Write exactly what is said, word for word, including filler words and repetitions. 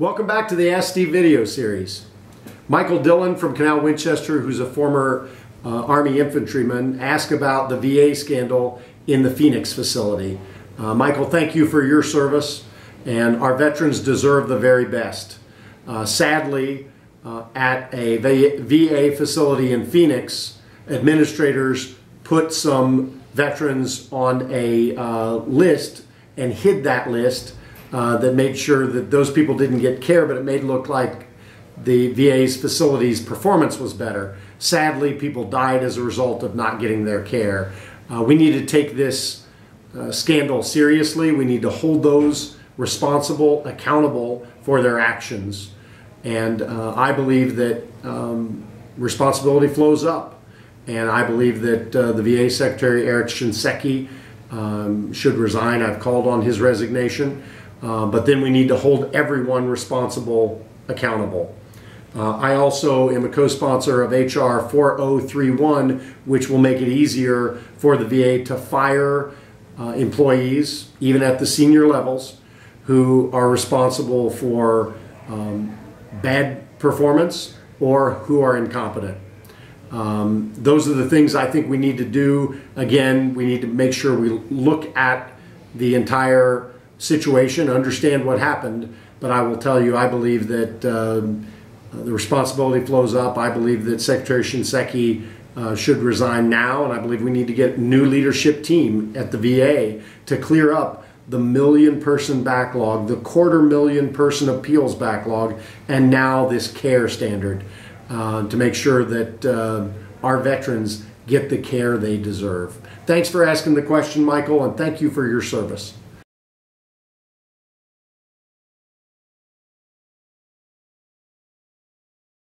Welcome back to the Ask Steve video series. Michael Dillon from Canal Winchester, who's a former uh, Army infantryman, asked about the V A scandal in the Phoenix facility. Uh, Michael, thank you for your service, and our veterans deserve the very best. Uh, sadly, uh, at a V A facility in Phoenix, administrators put some veterans on a uh, list and hid that list uh, that made sure that those people didn't get care, but it made it look like the V A's facility's performance was better. Sadly, people died as a result of not getting their care. Uh, we need to take this uh, scandal seriously. We need to hold those responsible, accountable for their actions. And uh, I believe that um, responsibility flows up. And I believe that uh, the V A Secretary, Eric Shinseki, um, should resign. I've called on his resignation. Uh, but then we need to hold everyone responsible, accountable. Uh, I also am a co-sponsor of H R four oh three one, which will make it easier for the V A to fire uh, employees, even at the senior levels, who are responsible for um, bad performance or who are incompetent. Um, those are the things I think we need to do. Again, we need to make sure we look at the entire situation, understand what happened, but I will tell you, I believe that um, the responsibility flows up. I believe that Secretary Shinseki uh, should resign now, and I believe we need to get a new leadership team at the V A to clear up the million person backlog, the quarter million person appeals backlog, and now this care standard uh, to make sure that uh, our veterans get the care they deserve. Thanks for asking the question, Michael, and thank you for your service.